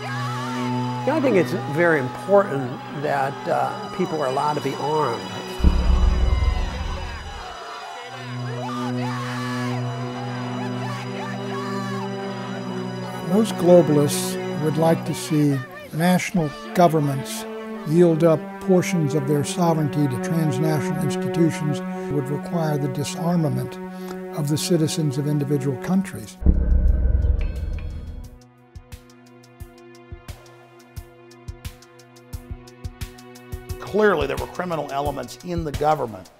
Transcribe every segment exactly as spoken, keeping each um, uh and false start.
I think it's very important that uh, people are allowed to be armed. Most globalists would like to see national governments yield up portions of their sovereignty to transnational institutions. It would require the disarmament of the citizens of individual countries. Clearly, there were criminal elements in the government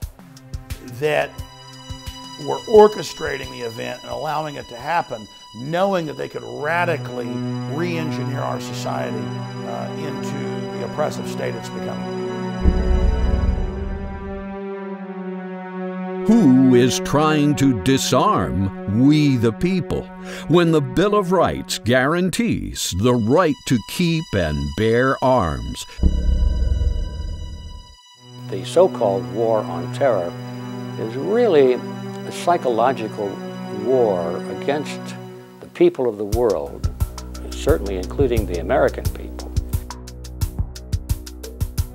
that were orchestrating the event and allowing it to happen, knowing that they could radically re-engineer our society uh, into the oppressive state it's becoming. Who is trying to disarm we the people when the Bill of Rights guarantees the right to keep and bear arms? The so-called war on terror is really a psychological war against the people of the world, certainly including the American people.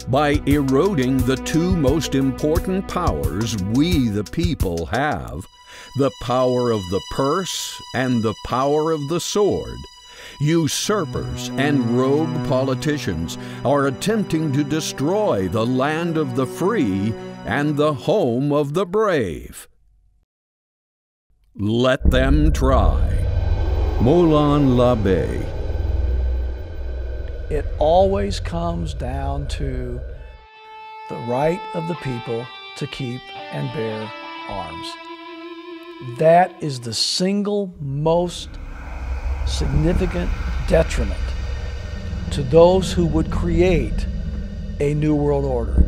By eroding the two most important powers we the people have, the power of the purse and the power of the sword, usurpers and rogue politicians are attempting to destroy the land of the free and the home of the brave. Let them try. Molon Labe. It always comes down to the right of the people to keep and bear arms. That is the single most significant detriment to those who would create a new world order.